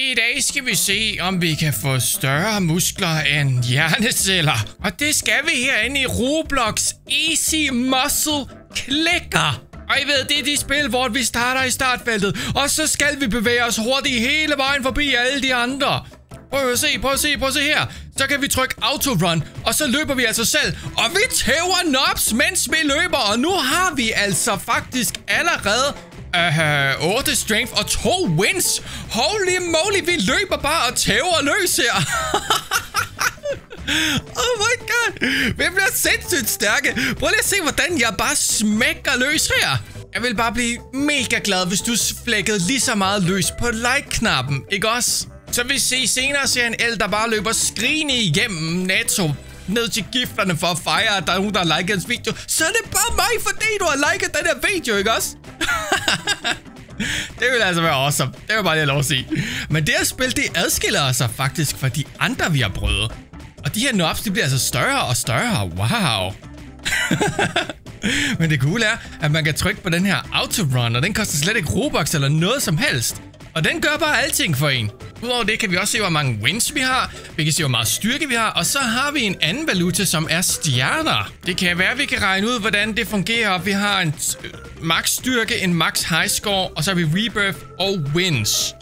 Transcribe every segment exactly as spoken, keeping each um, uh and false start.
I dag skal vi se, om vi kan få større muskler end hjerneceller. Og det skal vi herinde i Roblox Easy Muscle Clicker. Og I ved, det er de spil, hvor vi starter i startfeltet, og så skal vi bevæge os hurtigt hele vejen forbi alle de andre. Prøv at se, prøv at se, prøv at se her. Så kan vi trykke autorun, og så løber vi altså selv. Og vi tæver nobs, mens vi løber, og nu har vi altså faktisk allerede Uh, otte strength og to wins. Holy moly, vi løber bare og tæver løs her. Oh my god, vi bliver sindssygt stærke. Prøv lige at se, hvordan jeg bare smækker løs her. Jeg vil bare blive mega glad, hvis du flækkede lige så meget løs på like-knappen, ikke også? Så vi ses senere, ser en el, der bare løber skrigende igennem Netto ned til gifterne for at fejre, at der er nogen, der har liket hans video. Så er det bare mig, fordi du har liket den her video, ikke også? Det ville altså være awesome. Det var bare det, jeg lov at sige. Men det her spil, det adskiller sig faktisk fra de andre, vi har prøvet. Og de her nobs, de bliver altså større og større. Wow. Men det cool er, at man kan trykke på den her autorun, og den koster slet ikke Robux eller noget som helst. Og den gør bare alting for en. Udover det kan vi også se, hvor mange wins vi har. Vi kan se, hvor meget styrke vi har. Og så har vi en anden valuta, som er stjerner. Det kan være, at vi kan regne ud, hvordan det fungerer. Vi har en max styrke, en max high score, og så har vi rebirth og wins.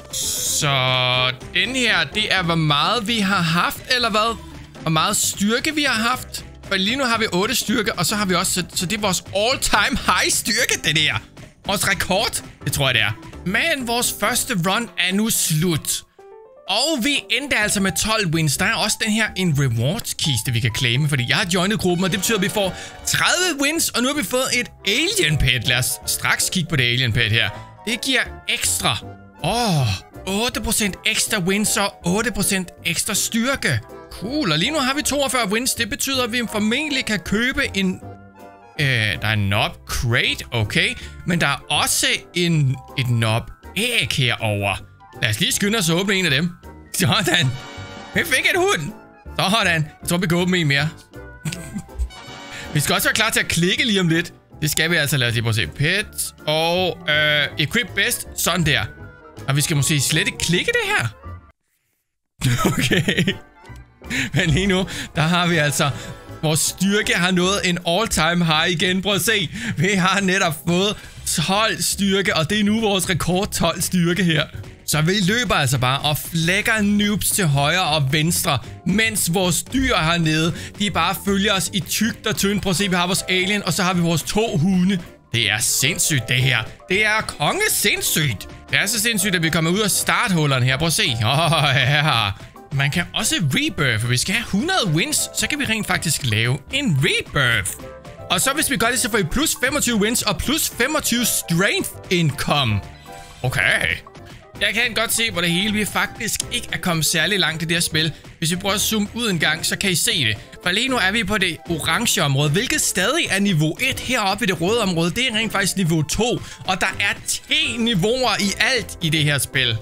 Så den her, det er, hvor meget vi har haft, eller hvad? Hvor meget styrke vi har haft. For lige nu har vi otte styrke, og så har vi også... Så det er vores all-time high styrke, det der. Vores rekord, det tror jeg, det er. Men vores første run er nu slut. Og vi endte altså med tolv wins. Der er også den her en rewards-kiste, vi kan claime, fordi jeg har joinet gruppen, og det betyder, at vi får tredive wins, og nu har vi fået et alien pet. Lad os straks kigge på det alien pet her. Det giver ekstra. Åh, oh, otte procent ekstra wins og otte procent ekstra styrke. Cool, og lige nu har vi toogfyrre wins. Det betyder, at vi formentlig kan købe en... Øh, der er en knob crate, okay. Men der er også en, et knob æg herovre. Lad os lige skynde os at åbne en af dem. Sådan. Vi fik en hund. Sådan. Jeg tror, vi kan åbne en mere. Vi skal også være klar til at klikke lige om lidt. Det skal vi altså. Lad os lige prøve at se. Pet og øh, equip best. Sådan der. Og vi skal måske slet ikke klikke det her. Okay. Men lige nu, der har vi altså... Vores styrke har nået en all-time high igen. Prøv at se. Vi har netop fået tolv styrke, og det er nu vores rekord tolv styrke her. Så vi løber altså bare og flækker noobs til højre og venstre, mens vores dyr hernede, de bare følger os i tykt og tynd. Prøv at se, vi har vores alien, og så har vi vores to hunde. Det er sindssygt, det her. Det er konge sindssygt. Det er så sindssygt, at vi kommer ud af starthullerne her. Prøv at se. Åh, oh, ja. Man kan også rebirth, for vi skal have hundrede wins, så kan vi rent faktisk lave en rebirth. Og så hvis vi gør det, så får vi plus femogtyve wins og plus femogtyve strength income. Okay. Jeg kan godt se, hvor det hele vi faktisk ikke er kommet særlig langt i det her spil. Hvis vi prøver at zoome ud en gang, så kan I se det. For lige nu er vi på det orange område, hvilket stadig er niveau et heroppe i det røde område. Det er rent faktisk niveau to, og der er ti niveauer i alt i det her spil.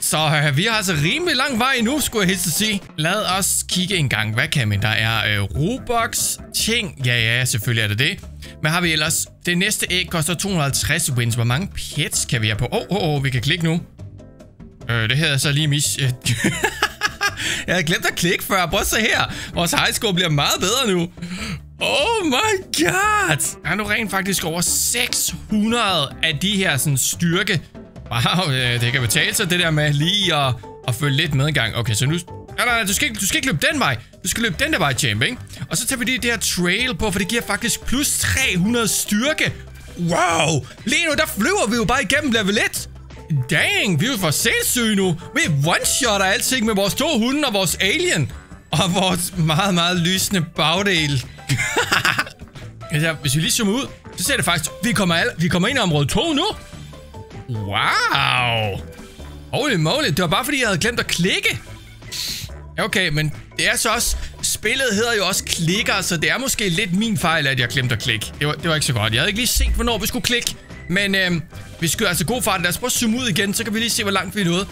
Så øh, vi har altså rimelig lang vej endnu, skulle jeg helst sige. Lad os kigge en gang. Hvad kan man? Der er øh, Robux ting. Ja, ja, selvfølgelig er det det. Hvad har vi ellers? Det næste æg koster to hundrede og halvtreds wins. Hvor mange pets kan vi have på? Åh, oh, oh, oh, vi kan klikke nu. Øh, det hedder så lige mis... Jeg havde glemt at klikke før. Prøv så her. Vores high score bliver meget bedre nu. Oh my god! Der er nu rent faktisk over seks hundrede af de her sådan, styrke... Wow, det kan betale sig, det der med lige at, at følge lidt med en gang. Okay, så nu... Nej, nej, nej, du skal, ikke, du skal ikke løbe den vej. Du skal løbe den der vej, champ, ikke? Og så tager vi lige det her trail på, for det giver faktisk plus tre hundrede styrke. Wow! Lige nu, der flyver vi jo bare igennem level et. Dang, vi er jo for selvsyge nu. Vi one-shotter alting med vores to hunde og vores alien. Og vores meget, meget lysende bagdel. Hvis vi lige zoomer ud, så ser det faktisk... Vi kommer, alle, vi kommer ind i område to nu. Wow! Holy moly, det var bare fordi, jeg havde glemt at klikke. Okay, men det er så også... Spillet hedder jo også klikker, så det er måske lidt min fejl, at jeg glemte at klikke. Det var, det var ikke så godt. Jeg havde ikke lige set, hvornår vi skulle klikke. Men øh, vi skal altså god fart. Lad os prøve at zoome ud igen, så kan vi lige se, hvor langt vi er nået.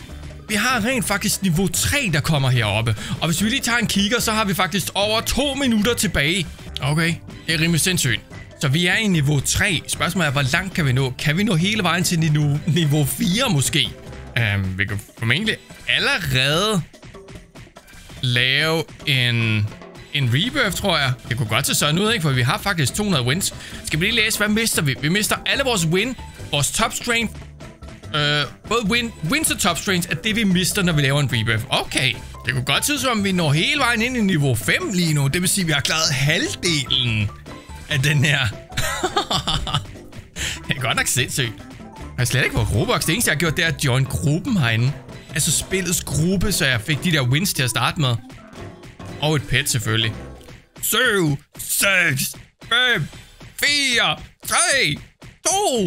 Vi har rent faktisk niveau tre, der kommer heroppe. Og hvis vi lige tager en kigger, så har vi faktisk over to minutter tilbage. Okay, det er rimelig sindssygt. Så vi er i niveau tre. Spørgsmålet er, hvor langt kan vi nå? Kan vi nå hele vejen til niveau fire måske? Um, vi kan formentlig allerede lave en, en rebirth, tror jeg. Det kunne godt se sådan ud, ikke? For vi har faktisk to hundrede wins. Skal vi lige læse, hvad mister vi? Vi mister alle vores win, vores top strength. Øh, både win, wins og top strength er det, vi mister, når vi laver en rebirth. Okay, det kunne godt se som om vi når hele vejen ind i niveau fem lige nu. Det vil sige, at vi har klaret halvdelen af den her. Det er godt nok sindssygt. Jeg er slet ikke på Roblox. Det eneste, jeg har gjort, det er at join gruppen herinde. Altså spillets gruppe, så jeg fik de der wins til at starte med. Og et pet selvfølgelig. syv, seks, fem, fire, tre, to,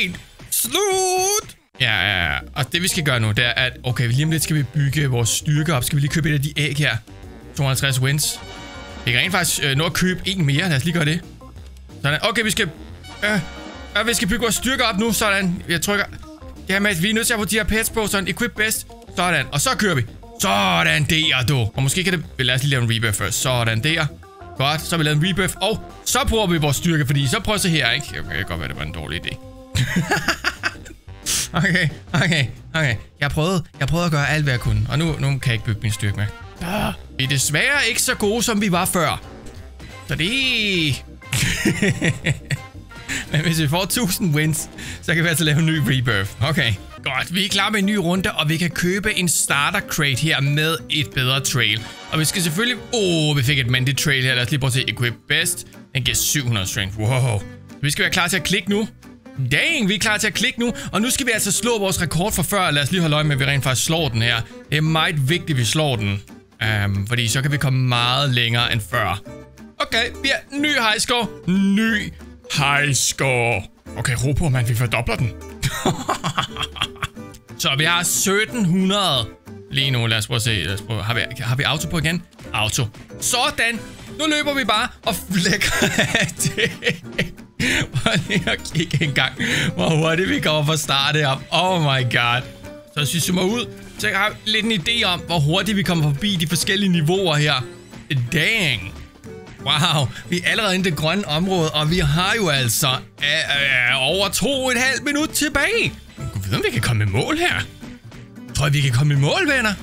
en, slut! Ja, ja, ja. Og det vi skal gøre nu, det er at... Okay, lige om lidt skal vi bygge vores styrke op. Skal vi lige købe et af de æg her? to hundrede og halvtreds wins. Vi kan rent faktisk øh, nå at købe en mere. Lad os lige gøre det. Sådan. Okay, vi skal... Øh, øh, vi skal bygge vores styrke op nu. Sådan. Jeg trykker... Jamen, vi er nødt til at få de her pets på. Sådan. Equip best. Sådan. Og så kører vi. Sådan der, du. Og måske kan det... Lad os lige lave en rebirth først. Sådan der. Godt. Så har vi lavet en rebirth. Og så bruger vi vores styrke, fordi så prøver så her, ikke? Jeg kan godt være, det var en dårlig idé. Okay, okay, okay. Jeg prøvede, jeg prøvede at gøre alt, hvad jeg kunne. Og nu, nu kan jeg ikke bygge min styrke med. Vi er desværre ikke så gode, som vi var før. Så det... Men hvis vi får tusind wins, så kan vi altså lave en ny rebirth. Okay. Godt, vi er klar med en ny runde, og vi kan købe en starter crate her med et bedre trail. Og vi skal selvfølgelig... Åh, oh, vi fik et Mandy trail her. Lad os lige prøve at se equip best. Den giver syv hundrede strength. Wow. Vi skal være klar til at klikke nu. Dang, vi er klar til at klikke nu, og nu skal vi altså slå vores rekord fra før. Lad os lige holde øje med, at vi rent faktisk slår den her. Det er meget vigtigt, at vi slår den, um, fordi så kan vi komme meget længere end før. Okay, vi har ny high score. Ny high score. Okay, ro på, mand, vi fordobler den. Så vi har sytten hundrede lige nu. Lad os prøve at se. Lad os prøve. Har, vi, har vi auto på igen? Auto. Sådan, nu løber vi bare og flækker det. Prøv lige at kigge en gang, hvor hurtigt vi kommer fra start op. Oh my god. Så hvis vi zoomer ud, så jeg har lidt en idé om, hvor hurtigt vi kommer forbi de forskellige niveauer her. Dang. Wow, vi er allerede i det grønne område, og vi har jo altså øh, øh, over to og et halvt minut tilbage. Gud ved, om vi kan komme i mål her. Tror jeg, vi kan komme i mål, venner?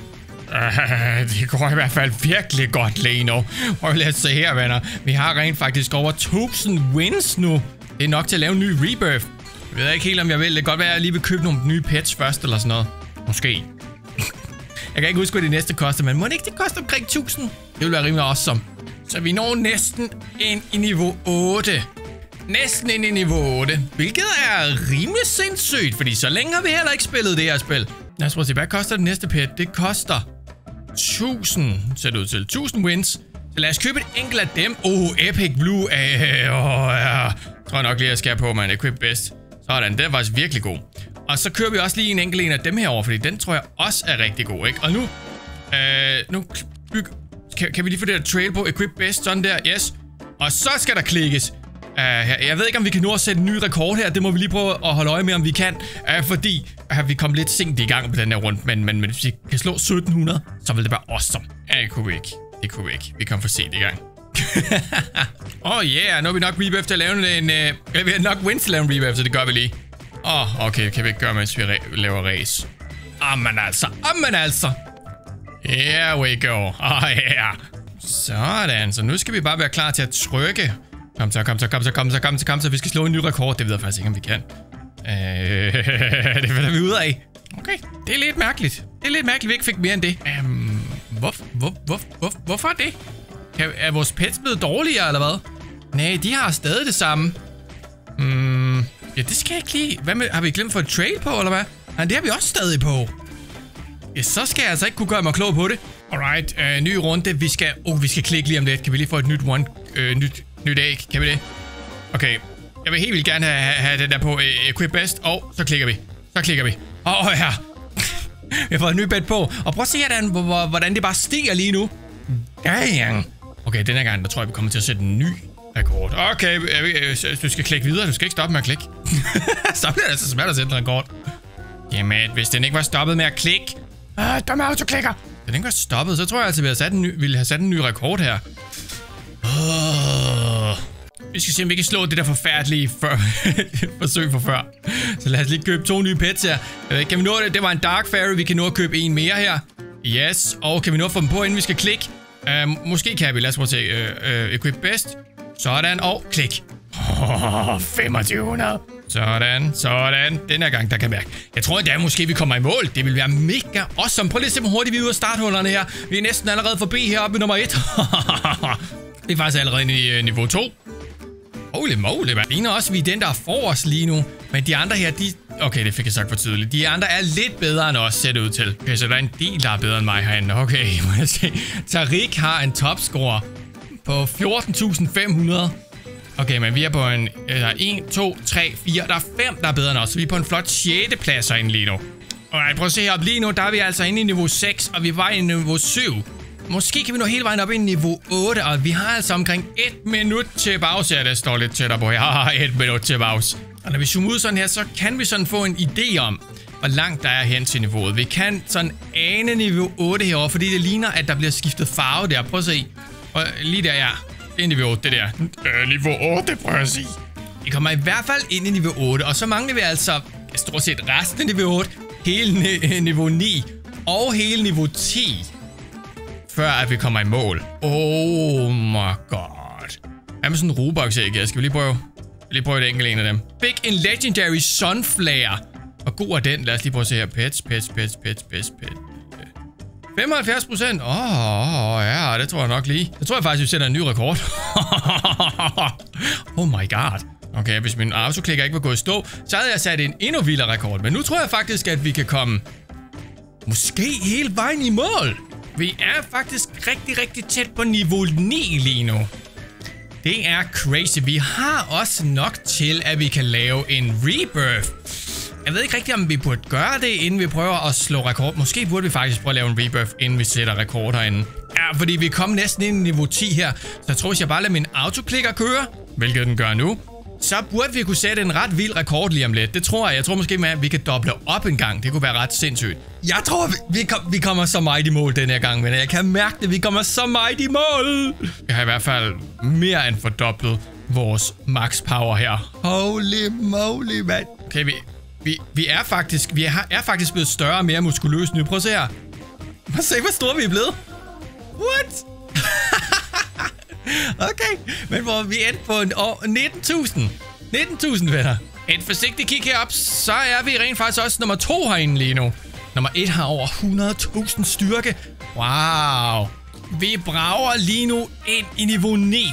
Uh, det går i hvert fald virkelig godt lige nu. Og lad os se her, venner. Vi har rent faktisk over tusind wins nu. Det er nok til at lave en ny rebirth. Jeg ved ikke helt, om jeg vil. Det kan godt være, at jeg lige vil købe nogle nye pets først eller sådan noget. Måske. Jeg kan ikke huske, hvad det næste koster, men må det ikke det koste omkring tusind? Det vil være rimelig awesome. Så vi når næsten ind i niveau otte. Næsten ind i niveau otte. Hvilket er rimelig sindssygt, fordi så længe har vi heller ikke spillet det her spil. Lad os prøve at se, hvad koster det næste pet? Det koster... tusind, ser det ud til. tusind wins. Så lad os købe et enkelt af dem. Oh, Epic Blue. Æh, oh, ja. Tror jeg nok lige, jeg skal på, man. Equip best. Sådan, den var faktisk virkelig god. Og så kører vi også lige en enkelt en af dem herover, fordi den tror jeg også er rigtig god, ikke? Og nu... Øh, nu... Kan, kan vi lige få det der trail på? Equip best, sådan der. Yes. Og så skal der klikkes. Uh, jeg ved ikke, om vi kan nå at sætte en ny rekord her. Det må vi lige prøve at holde øje med, om vi kan. Uh, fordi uh, vi kom lidt sent i gang på den her runde. Men, men, men hvis vi kan slå sytten hundrede, så vil det være awesome. Ja, det kunne vi ikke. Det kunne vi ikke. Vi kom for sent i gang. Åh, oh yeah. Nu er vi nok rebirth til at lave en... Uh, vi har nok wins til at lave en rebirth, så det gør vi lige. Åh, oh, okay. Kan vi ikke gøre, mens vi laver race? Amen altså. Amen altså. Here we go. Åh, oh yeah. Sådan. Så nu skal vi bare være klar til at trykke... Kom så, kom så, kom så, kom så, kom så, kom så. Vi skal slå en ny rekord. Det ved jeg faktisk ikke, om vi kan. Øh, det finder vi ud af. Okay, det er lidt mærkeligt. Det er lidt mærkeligt, vi ikke fik mere end det. Øhm, hvor, hvor, hvor, hvor, hvorfor det? Er, er vores pets blevet dårligere, eller hvad? Nej, de har stadig det samme. Mm, ja, det skal jeg ikke lige. Hvad med, har vi glemt for et trail på, eller hvad? Nej, det har vi også stadig på. Ja, så skal jeg altså ikke kunne gøre mig klog på det. Alright, øh, ny runde. Vi skal, oh, vi skal klikke lige om lidt. Kan vi lige få et nyt one, øh, nyt... Nyt æg, kan vi det? Okay, jeg vil helt vildt gerne have, have den der på equip best, og så klikker vi. Så klikker vi. Åh, oh, ja. Vi har fået en ny bet på. Og prøv at se, hvordan, hvordan det bare stiger lige nu. Dang. Okay, den her gang, der tror jeg, vi kommer til at sætte en ny rekord. Okay, du skal klikke videre. Du skal ikke stoppe med at klikke. Så bliver det altså svært at sætte en rekord. Jamen, hvis den ikke var stoppet med at klikke. Øh, dumme autoklikker. Hvis den ikke var stoppet, så tror jeg altså, vi ville have sat en ny rekord her. Vi skal se, om vi kan slå det der forfærdelige for forsøg fra før. Så lad os lige købe to nye pets her. Øh, kan vi nå det? Det var en Dark Fairy. Vi kan nå at købe en mere her. Yes. Og kan vi nå at få dem på, inden vi skal klikke? Øh, måske kan vi. Lad os prøve at se. Øh, øh, equip best. Sådan. Og klik. Oh, femogtyve hundrede. Sådan, sådan. Den her gang, der kan mærke. Jeg tror endda, måske vi kommer i mål. Det vil være mega awesome. Prøv lige at se, hvor hurtigt vi er ude af starthullerne her. Vi er næsten allerede forbi heroppe ved nummer et. Det er faktisk allerede i uh, niveau to. Holy moly, man. Det ligner også, vi er den, der er for os lige nu. Men de andre her, de... Okay, det fik jeg sagt for tydeligt. De andre er lidt bedre end os, ser det ud til. Okay, så der er en del, der er bedre end mig herinde. Okay, må jeg se. Tariq har en topscore på fjorten tusind fem hundrede. Okay, men vi er på en... Der er en, to, tre, fire... Der er fem, der er bedre end os. Så vi er på en flot sjette plads herinde lige nu. Alright, prøv at se heroppe lige nu. Der er vi altså inde i niveau seks, og vi er på vej i niveau syv. Måske kan vi nå hele vejen op i niveau otte, og vi har altså omkring et minut til pause. Ja, det står lidt tættere på. Jeg har et minut til pause. Og når vi zoomer ud sådan her, så kan vi sådan få en idé om, hvor langt der er hen til niveauet. Vi kan sådan ane niveau otte herovre, fordi det ligner, at der bliver skiftet farve der. Prøv at se. Og lige der, ja. Det er niveau otte, det der. Øh, niveau otte, prøv at sige. Vi kommer i hvert fald ind i niveau otte, og så mangler vi altså stort set resten af niveau otte, hele niveau ni og hele niveau ti, før at vi kommer i mål. Oh my god. Hvad med sådan en Robux æg? Skal vi lige prøve, lige prøve et enkelt en af dem. Fik en Legendary Sunflare. Og god er den. Lad os lige prøve at se her. Pets, pets, pets, pets, pets, pets. femoghalvfjerds procent. Åh, oh, ja, det tror jeg nok lige. Jeg tror jeg faktisk, vi sætter en ny rekord. Oh my god. Okay, hvis min autoklikker ikke var gået i stå, så havde jeg sat en endnu vildere rekord. Men nu tror jeg faktisk, at vi kan komme måske hele vejen i mål. Vi er faktisk rigtig, rigtig tæt på niveau ni lige nu. Det er crazy. Vi har også nok til, at vi kan lave en rebirth. Jeg ved ikke rigtig, om vi burde gøre det, inden vi prøver at slå rekord. Måske burde vi faktisk prøve at lave en rebirth, inden vi sætter rekord herinde. Ja, fordi vi kom næsten ind i niveau ti her. Så jeg tror, hvis jeg bare lader min autoklikker køre, hvilket den gør nu, så burde vi kunne sætte en ret vild rekord lige om lidt. Det tror jeg. Jeg tror måske, at vi kan doble op en gang. Det kunne være ret sindssygt. Jeg tror, vi, kom, vi kommer så meget i mål den her gang, men jeg kan mærke det. Vi kommer så meget i mål. Jeg har i hvert fald mere end fordoblet vores max power her. Holy moly, mand. Okay, vi... Vi, vi er faktisk vi er, er faktisk blevet større og mere muskuløse nu. Prøv at se her. Prøv at se, hvor store vi er blevet. What? Okay. Men hvor vi endte på nitten tusind. nitten tusind, venner. Et forsigtigt kig herop, så er vi rent faktisk også nummer to herinde lige nu. Nummer et har over hundrede tusind styrke. Wow. Vi brager lige nu ind i niveau ni.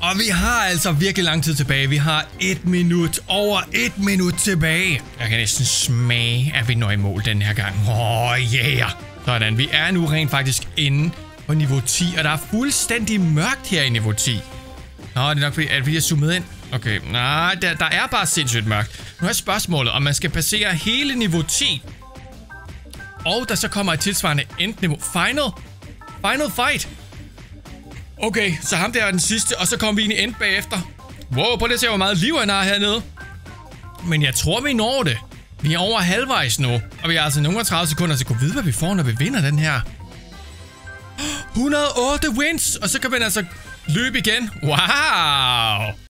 Og vi har altså virkelig lang tid tilbage. Vi har et minut, over et minut tilbage. Jeg kan næsten smage, at vi når i mål den her gang. Oh yeah. Sådan, vi er nu rent faktisk inde på niveau ti, og der er fuldstændig mørkt her i niveau ti. Nå, det er nok fordi, at vi er zoomet ind. Okay, nej, der, der er bare sindssygt mørkt. Nu er spørgsmålet, om man skal passere hele niveau ti. Og der så kommer et tilsvarende endniveau. Final. Final fight. Okay, så ham der er den sidste, og så kommer vi ind i end bagefter. Wow, prøv lige at se, hvor meget liv han har hernede. Men jeg tror, vi når det. Vi er over halvvejs nu, og vi har altså nogle tredive sekunder til at kunne vide, hvad vi får, når vi vinder den her. et hundrede og otte wins, og så kan man altså løbe igen. Wow!